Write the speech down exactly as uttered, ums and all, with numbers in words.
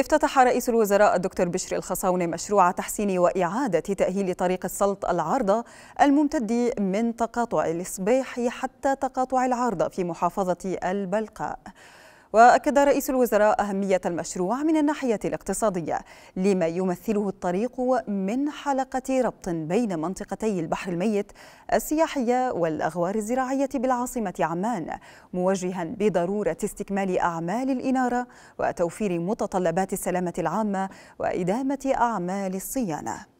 افتتح رئيس الوزراء الدكتور بشر الخصاونة مشروع تحسين وإعادة تأهيل طريق السلط العارضة الممتد من تقاطع الصبيحي حتى تقاطع العارضة في محافظة البلقاء. وأكد رئيس الوزراء أهمية المشروع من الناحية الاقتصادية لما يمثله الطريق من حلقة ربط بين منطقتي البحر الميت السياحية والأغوار الزراعية بالعاصمة عمان، موجها بضرورة استكمال أعمال الإنارة وتوفير متطلبات السلامة العامة وإدامة أعمال الصيانة.